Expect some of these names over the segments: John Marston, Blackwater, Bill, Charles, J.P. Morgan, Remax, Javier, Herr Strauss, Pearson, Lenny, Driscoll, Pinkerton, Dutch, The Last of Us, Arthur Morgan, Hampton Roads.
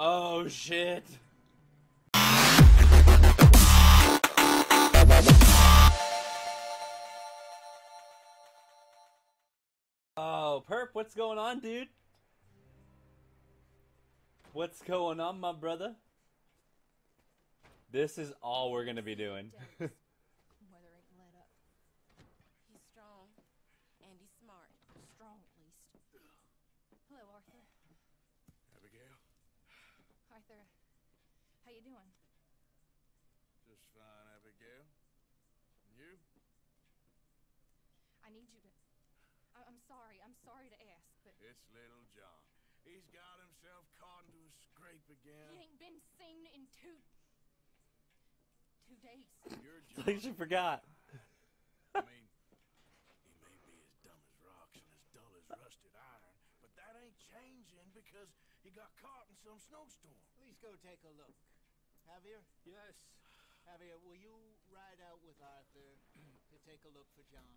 Oh shit. Oh, Perp, what's going on, dude? What's going on, my brother? This is all we're gonna be doing. I'm sorry to ask, but... It's little John. He's got himself caught into a scrape again. He ain't been seen in two days. You're John. I think she forgot. I mean, he may be as dumb as rocks and as dull as rusted iron, but that ain't changing because he got caught in some snowstorm. Please go take a look. Javier? Yes? Javier, will you ride out with Arthur to take a look for John?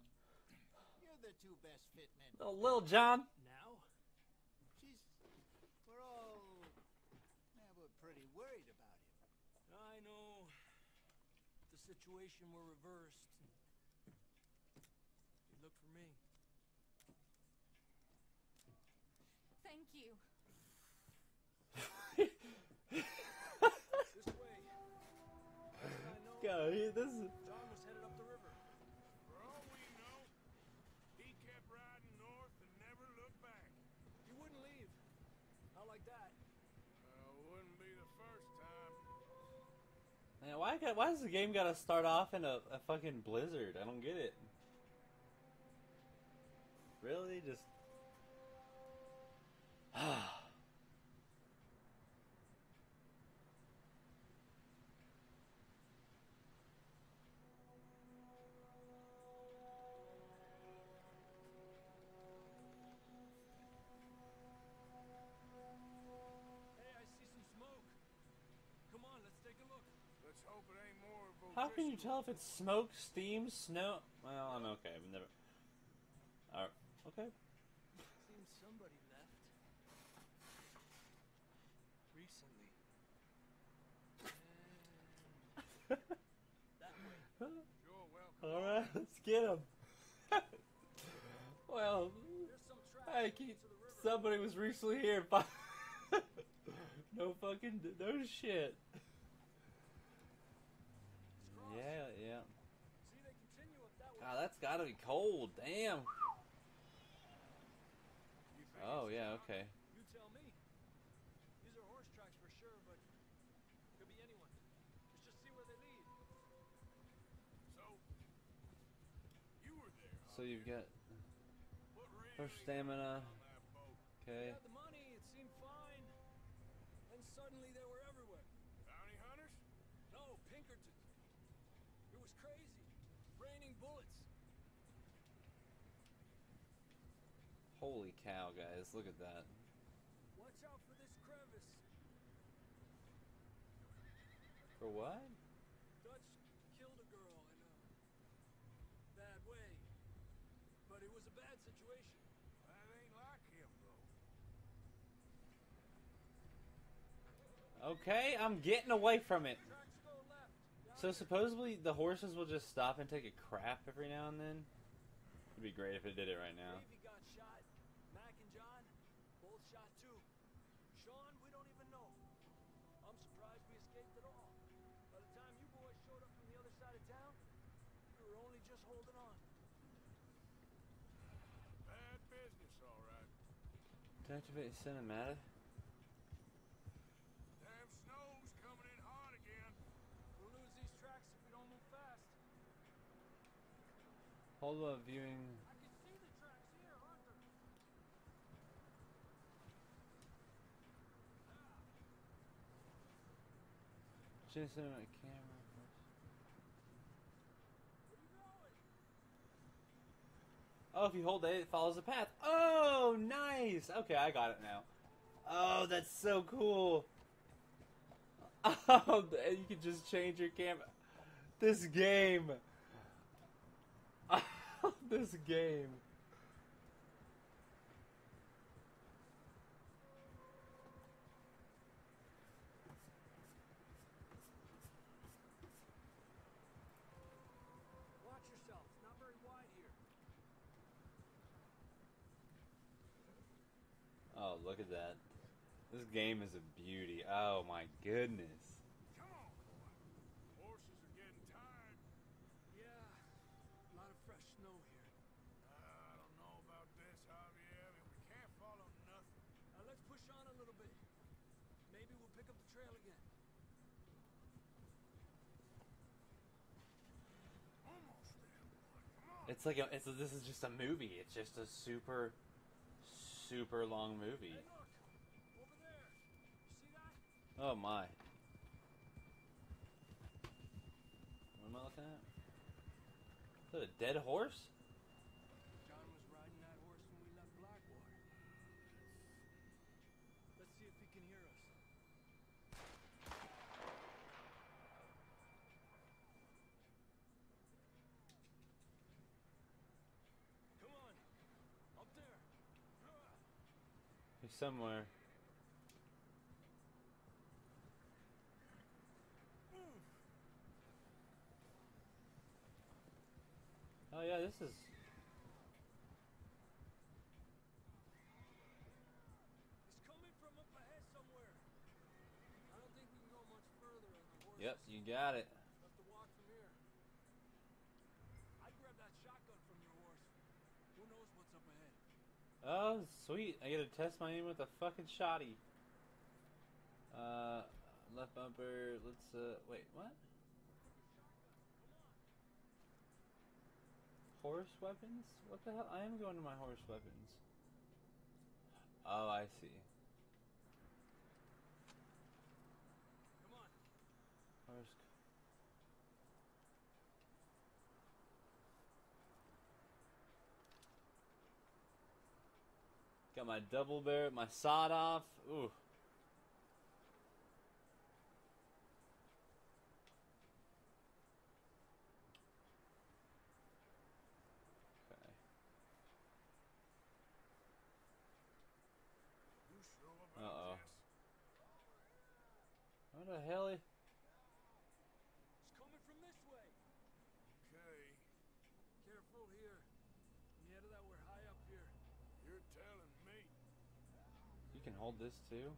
The two best fit men. Oh, little John. Now? She's, we're all, yeah, we're pretty worried about him. I know. If the situation were reversed, he'd look for me. Thank you. This way. God, this is... Man, why does the game gotta start off in a fucking blizzard? I don't get it. Really? Just... How can you tell if it's smoke, steam, snow? Well, I'm okay. I've never. All right. Okay. Seems somebody left recently. That way. You're welcome. All right, let's get him. Well, hey, somebody was recently here, but no fucking, no shit. Yeah. God, that's gotta be cold. Damn. Oh, yeah, okay. You tell me. These are horse tracks for sure, but could be anyone. Let's just see where they lead. So, you were there. So you've got horse stamina. Okay. The money, it seemed fine. And suddenly they were everywhere. Bounty hunters? No, Pinkertons. It was crazy. Raining bullets. Holy cow, guys. Look at that. Watch out for this crevice. For what? Dutch killed a girl in a bad way. But it was a bad situation. That ain't like him, bro. Okay, I'm getting away from it. So supposedly the horses will just stop and take a crap every now and then. It'd be great if it did it right now. Davey got shot. Mac and John both shot too. Sean, we don't even know. I'm surprised we escaped at all. By the time you boys showed up from the other side of town, we were only just holding on. Bad business, all right. Did I activate cinematic? Hold up, viewing. I can see the tracks here, Arthur. Just on my camera. Where you going? Oh, if you hold it follows the path. Oh, nice. Okay, I got it now. Oh, that's so cool. Oh, you can just change your camera. This game. This game. look at that. This game is a beauty. Oh my goodness. Come on, boy. Horses are getting tired. Yeah, a lot of fresh snow here. I don't know about this, Javier. I mean, we can't follow nothing. Let's push on a little bit. Maybe we'll pick up the trail again. Almost there, boy. Come on. It's like a, this is just a movie. It's just a super long movie. Hey, look. Oh my. What am I looking at? Is that a dead horse? John was riding that horse when we left Blackwater. Let's see if he can hear us. Come on. Up there. He's somewhere. Oh yeah, this is... It's coming from up ahead somewhere. I don't think we can go much further on the horse. Yep, you got it. Have to walk from here. I grabbed that shotgun from your horse. Who knows what's up ahead? Oh, sweet. I gotta test my aim with a fucking shotty. Left bumper, let's, wait, what? Horse weapons? What the hell? I am going to my horse weapons. Oh, I see. Come on. Horse. Got my double barrel, my sawed off. Ooh. Uh-oh. What the hell? It's coming from this way. Okay. Careful here. Yeah, that we're high up here. You're telling me. You can hold this too.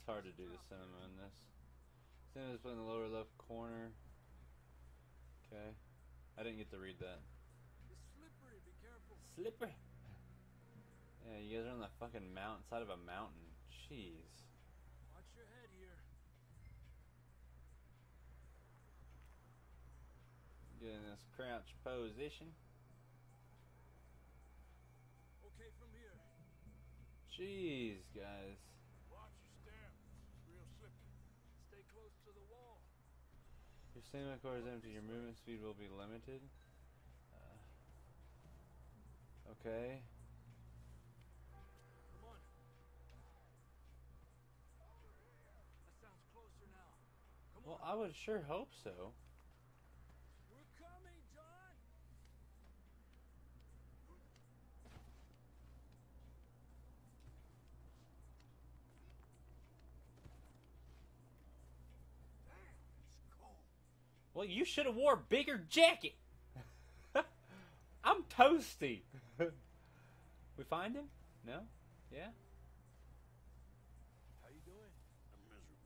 It's hard to do the cinema in this. Cinema's in the lower left corner. Okay. I didn't get to read that. It's slippery, be careful. Slippery. Yeah, you guys are on the fucking mountain, side of a mountain. Jeez. Watch your head here. Get in this crouch position. Okay, from here. Jeez, guys. Watch your step. It's real slippery. Stay close to the wall. Your cinema core is empty. Your movement speed will be limited. Okay. Come on. That sounds closer now. Come on. Well, I would sure hope so. We're coming, John. Well, you should have wore a bigger jacket. I'm toasty. We find him? No? Yeah? How you doing? I'm miserable.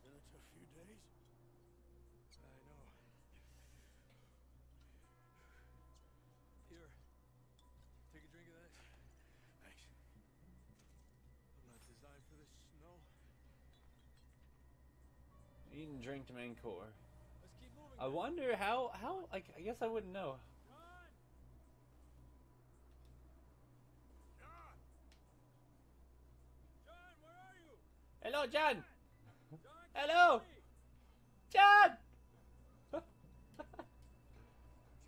Been it a few days? I know. Here. Take a drink of that. Thanks. I'm not designed for this snow. Eat and drink to main core. Let's keep moving. I wonder how like, I guess I wouldn't know. John, where are you? Hello, John. John. Hello, John.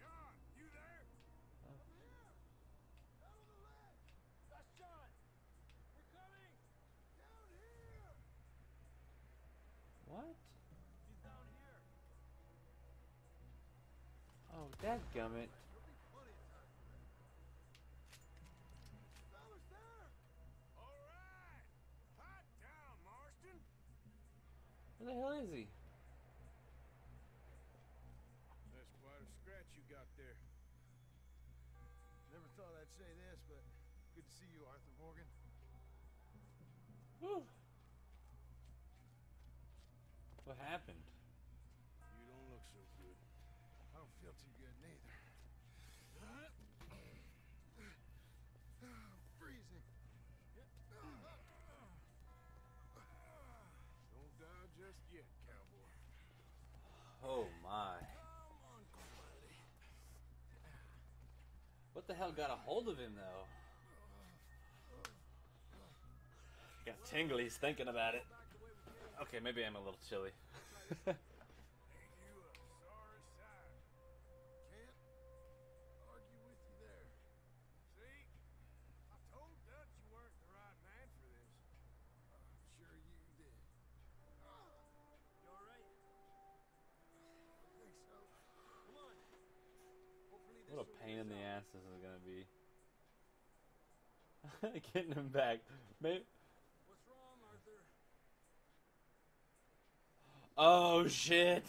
John, you there? Oh. Over here. Out of the way. That's John. We're coming. Down here. What? He's down here. Oh, dadgummit. Fellas there. All right. Hot damn. Where the hell is he? That's quite a scratch you got there. Never thought I'd say this, but good to see you, Arthur Morgan. Whew. What happened? You don't look so good. I don't feel too good neither. I'm freezing. Don't die just yet, cowboy. Oh my. Come on, buddy. What the hell got a hold of him though? Got tinglies thinking about it. Okay, maybe I'm a little chilly. What a pain in the ass this is gonna be. Getting him back. Maybe. What's wrong, Arthur? Oh shit!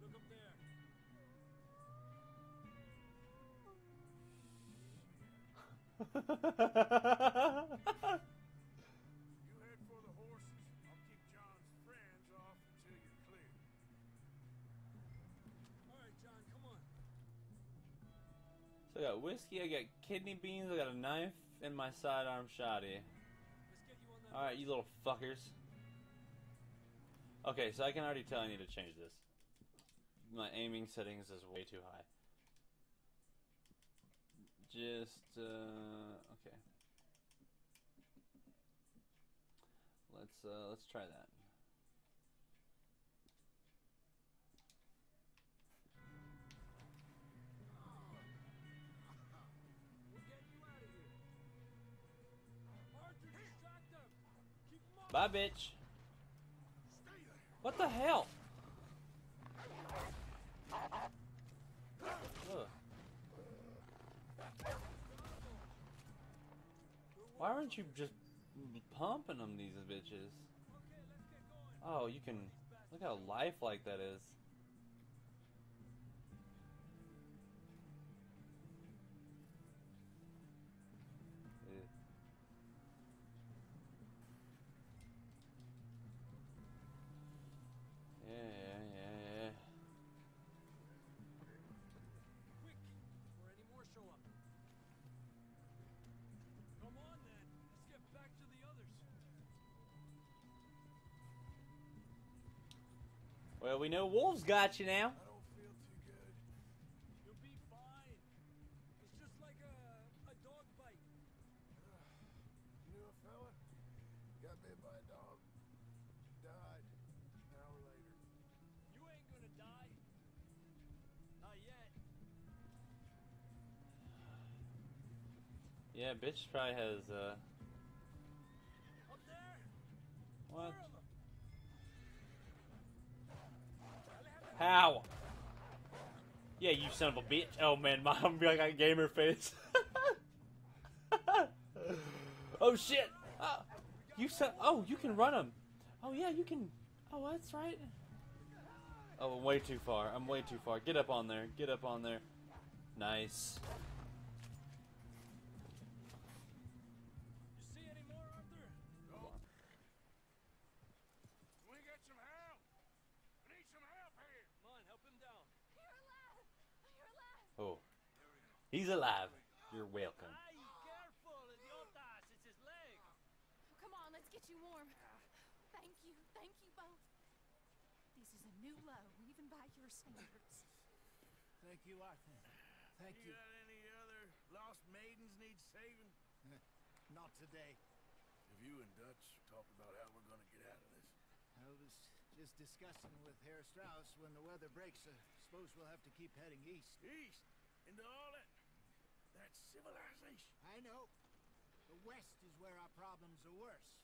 Look up there. You head for the horses. I'll keep John's friends off until you're clear. All right, John, come on. So I got whiskey, I got kidney beans, I got a knife, and my sidearm shotty. Alright, you little fuckers. Okay, so I can already tell I need to change this. My aiming settings is way too high. Just, okay. Let's try that. Bye, bitch. What the hell? Ugh. Why aren't you just pumping them, these bitches? Oh, you can. Look how lifelike that is. Yeah. Quick, before any more show up. Come on then, let's get back to the others. Well, we know wolves got you now. I don't feel too good. You'll be fine. It's just like a dog bite. You know a fella? Got bit by a dog. Died. An hour later. You ain't gonna die. Not yet. Yeah, bitch probably has up there. What? How? Yeah, you son of a bitch. Oh man, I'm like a gamer face. Oh shit. You son. Oh, you can run him. Oh yeah, you can. Oh, that's right. Oh, I'm way too far. I'm way too far. Get up on there. Get up on there. Nice. You see any more, Arthur? No. We got some help. We need some help here. Come on, help him down. You're alive. You're alive. Oh, he's alive. You're welcome. Be careful, idiotas. It's his leg. Come on, let's get you warm. Thank you both. This is a new low, even by your standards. Thank you, Arthur. Thank you. You got any other lost maidens need saving? Not today. Have you and Dutch talked about how we're gonna get out of this? I was just discussing with Herr Strauss when the weather breaks. I suppose we'll have to keep heading east. East? Into all that civilization. I know. The west is where our problems are worse.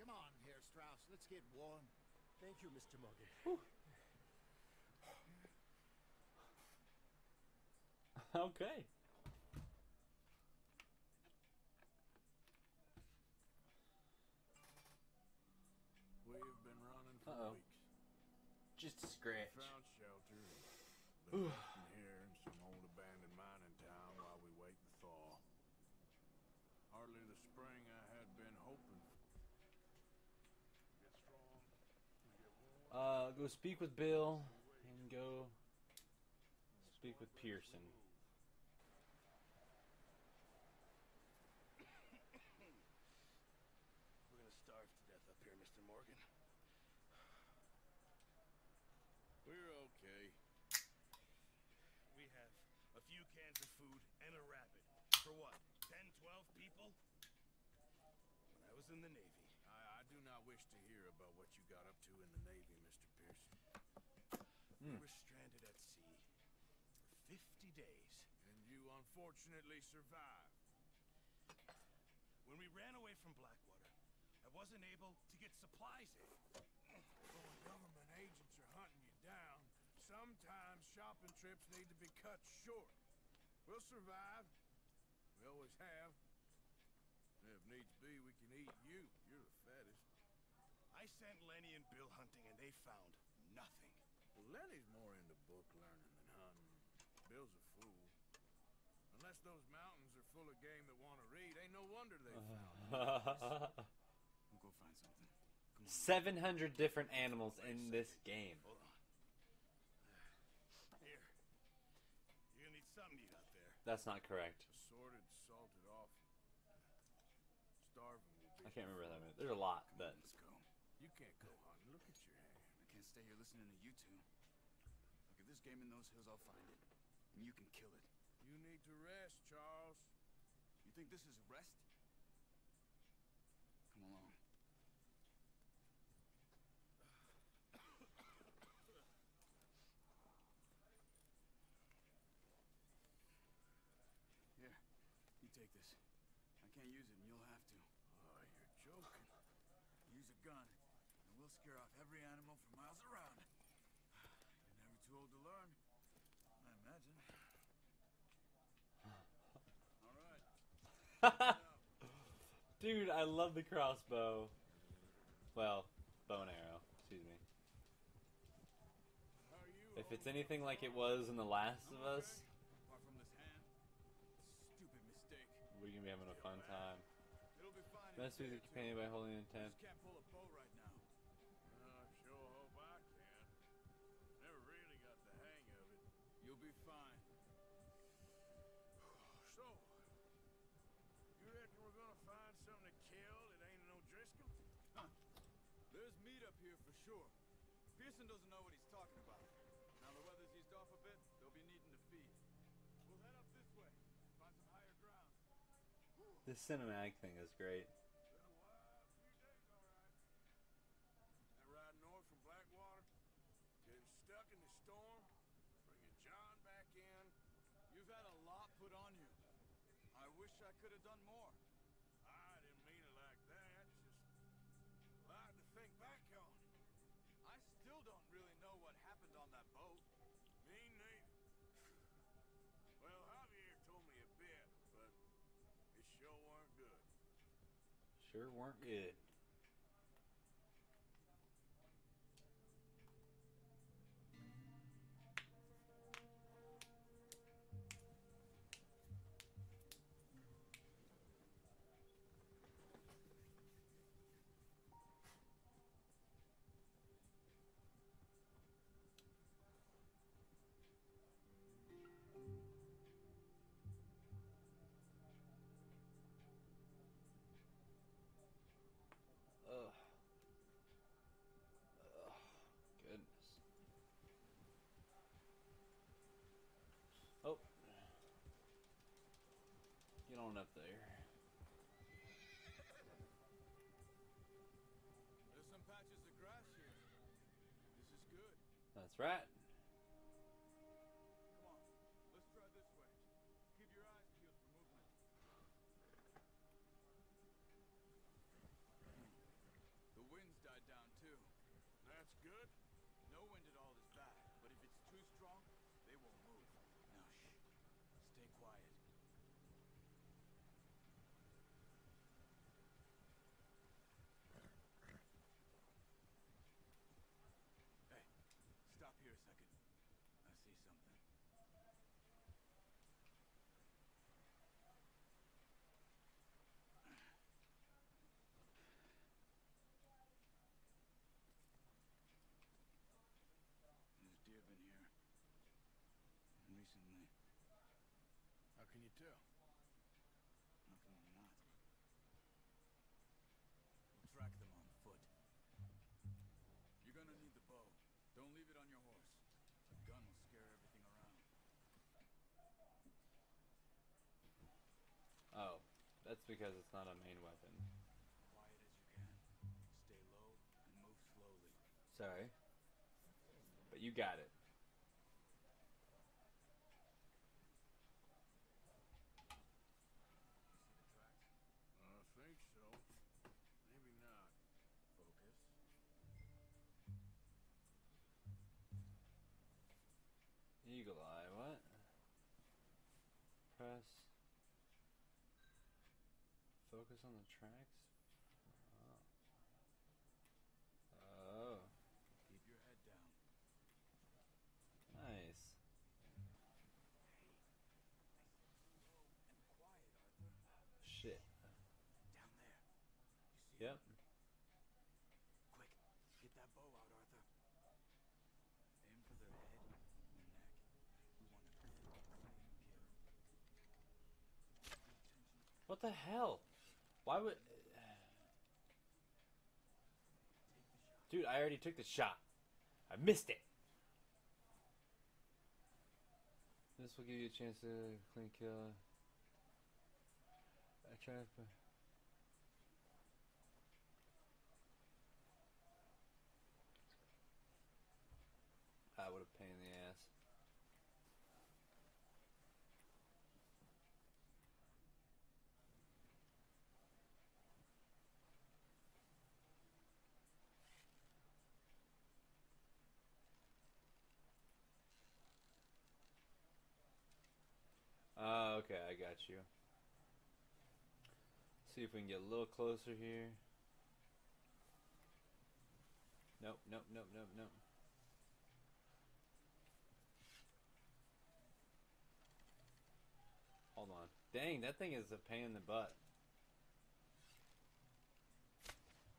Come on, Herr Strauss. Let's get warm. Thank you, Mr. Morgan. Okay. We just a scratch. Found shelter. Lived here in some old abandoned mining town while we wait the thaw. Hardly the spring I had been hoping for. Get strong. Go speak with Bill and go speak with Pearson. We're gonna starve to death up here, Mr. Morgan. We're okay. We have a few cans of food and a rabbit. For what, 10, 12 people? When I was in the Navy. I do not wish to hear about what you got up to in the Navy, Mr. Pearson. We were stranded at sea for 50 days. And you unfortunately survived. When we ran away from Blackwater, I wasn't able to get supplies in. Well, when government agents are hunting you down, sometimes shopping trips need to be cut short. We'll survive. We always have. If needs be, we can eat you. You're the fattest. I sent Lenny and Bill hunting, and they found nothing. Well, Lenny's more into book learning than hunting. Bill's a fool. Unless those mountains are full of game that want to read, ain't no wonder they found it. We'll go find something. 700 different animals in this game. Hold on. Here. You're gonna need something to eat out there. That's not correct. Assorted, salted off. Starving will be. I can't remember that minute. There's a lot, but let's go. You can't go hunting. Look at your hand. I can't stay here listening to you two. Look, if there's game in those hills, I'll find it. And you can kill it. You need to rest, Charles. You think this is rest? Come along. Here, you take this. I can't use it and you'll have to. Oh, you're joking. Use a gun and we'll scare off every animal for miles around. You're never too old to learn, I imagine. Alright. Dude, I love the crossbow. Well, bow and arrow, excuse me. If it's anything like it was in The Last of Us, we're gonna be having a fun time. Best use the companion by holding in 10. Can't pull a bow right now. I sure hope I can. Never really got the hang of it. You'll be fine. So, you reckon we're gonna find something to kill that ain't no Driscoll? Huh. There's meat up here for sure. Pearson doesn't know what he's talking about. Now the weather's eased off a bit, they'll be needing to feed. We'll head up this way, find some higher ground. This cinematic thing is great. Been a while, few days, all right. That ride north from Blackwater, getting stuck in the storm, bringing John back in. You've had a lot put on you. I wish I could have done more. I didn't mean it like that, just a lot to think back on. I still don't really know what happened on that boat. Me neither. Well, Javier told me a bit, but it sure weren't good. Sure weren't good. Get on up there. There's some patches of grass here. This is good. That's right. Come on, let's try this way. Keep your eyes peeled for movement. The wind's died down too. That's good. No wind at all is bad, but if it's too strong, they won't move. Now shh. Stay quiet. That's because it's not a main weapon. Quiet as you can. Stay low and move slowly. Sorry. But you got it. I think so. Maybe not. Focus. Eagle eye, what? Press. Focus on the tracks? Oh. Oh. Keep your head down. Nice. Hey. Nice and quiet, Arthur. Shit. Down there. You see yep. Him? Quick, get that bow out, Arthur. Aim for their head and neck. We want to kill. What the hell? Why would... Dude, I already took the shot. I missed it. This will give you a chance to clean kill. I try to... Ah, what a pain in the ass. Okay, I got you. See if we can get a little closer here. Nope, nope, nope, nope, nope. Hold on. Dang, that thing is a pain in the butt.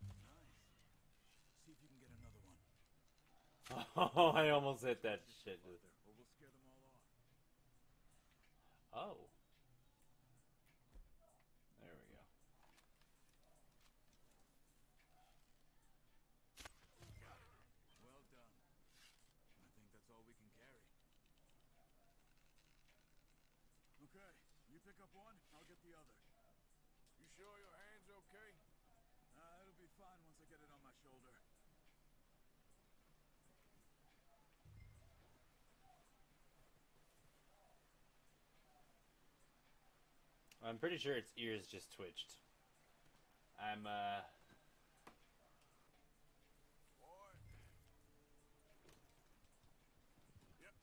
Nice. See if you can get another one. Oh, I almost hit that shit. We'll scare them all off. Oh. There we go. Well done. I think that's all we can carry. Okay, you pick up one, I'll get the other. You sure your hand's okay? It'll be fine once I get it on my shoulder. I'm pretty sure its ears just twitched. I'm. Boy. Yep.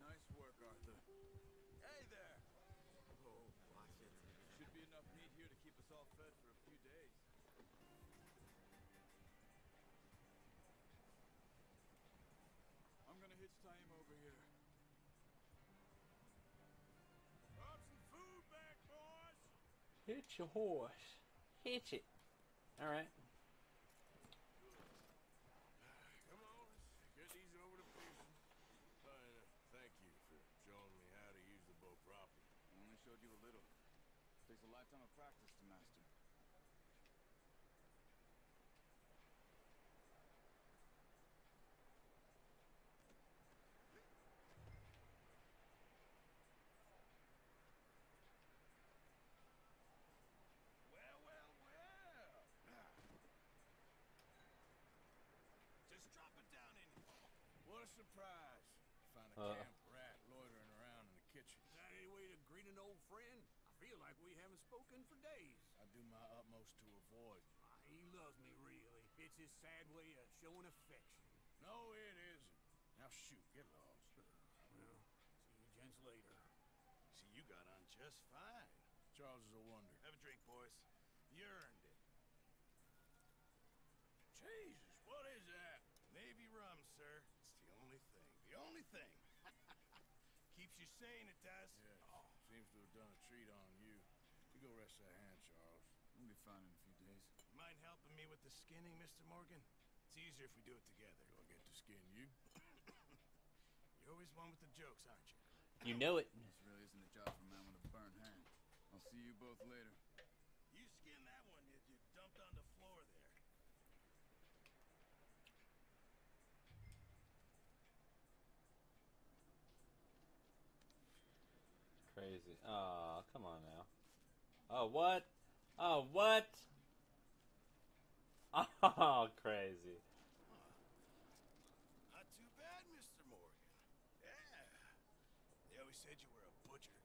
Nice work, Arthur. Hey there! Oh, watch it. Should be enough meat here to keep us all fed for a few days. I'm gonna hitch time over here. Drop some food back, boys! Hitch your horse. Hitch it. Alright. Come on, get these over to Pearson. Thank you for showing me how to use the bow properly. I only showed you a little. It takes a lifetime of practice to master. What a surprise. Find a camp rat loitering around in the kitchen. Is that any way to greet an old friend? I feel like we haven't spoken for days. I do my utmost to avoid. He loves me, really. It's his sad way of showing affection. No, it isn't. Now shoot, get lost. Well, see you gents later. See, you got on just fine. Charles is a wonder. Have a drink, boys. You earned it. Jesus, what is that? Navy rum, sir. It's the only thing. The only thing. Keeps you sane, it does. Yeah, oh. Seems to have done a treat on you. You go rest that hand, Charles. We'll be fine in a few days. Mind helping me with the skinning, Mr. Morgan? It's easier if we do it together. Do I get to skin you? You're always one with the jokes, aren't you? You know it. This really isn't a job for a man with a burnt hand. I'll see you both later. You skinned that one, did you? Dumped on the floor there. crazy. Oh, come on now. Oh, what? Oh, what? Oh, crazy. Not too bad, Mr. Morgan. Yeah. They always said you were a butcher.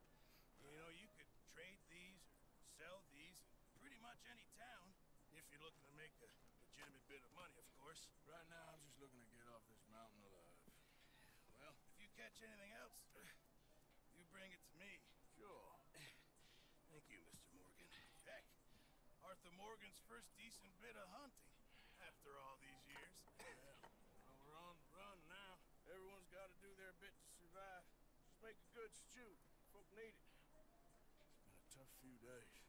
You know, you could trade these or sell these in pretty much any town. If you're looking to make a legitimate bit of money, of course. Right now, I'm just looking to get off this mountain alive. Well, if you catch anything else, you bring it to me. Sure. Thank you, Mr. Morgan. Heck, Arthur Morgan's first decent bit of hunting after all these years. Yeah. Well, we're on the run now. Everyone's got to do their bit to survive. Just make a good stew. Folk need it. It's been a tough few days.